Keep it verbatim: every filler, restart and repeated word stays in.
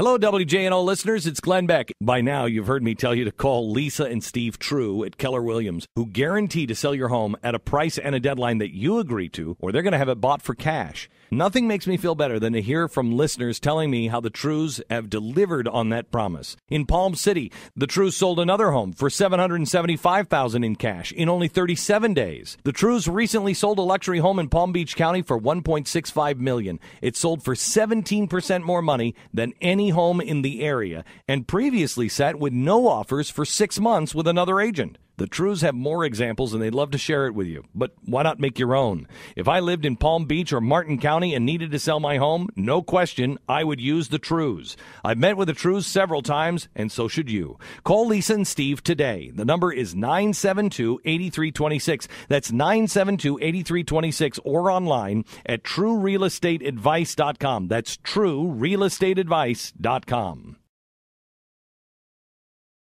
Hello, W J N O listeners. It's Glenn Beck. By now, you've heard me tell you to call Lisa and Steve Treu at Keller Williams, who guarantee to sell your home at a price and a deadline that you agree to, or they're going to have it bought for cash. Nothing makes me feel better than to hear from listeners telling me how the Treus have delivered on that promise. In Palm City, the Treus sold another home for seven hundred seventy-five thousand dollars in cash in only thirty-seven days. The Treus recently sold a luxury home in Palm Beach County for one point six five million dollars. It sold for seventeen percent more money than any home in the area, and previously sat with no offers for six months with another agent. The Treus have more examples, and they'd love to share it with you. But why not make your own? If I lived in Palm Beach or Martin County and needed to sell my home, no question, I would use the Treus. I've met with the Treus several times, and so should you. Call Lisa and Steve today. The number is nine seven two, eight three two six. That's nine seven two, eight three two six, or online at true real estate advice dot com. That's true real estate advice dot com.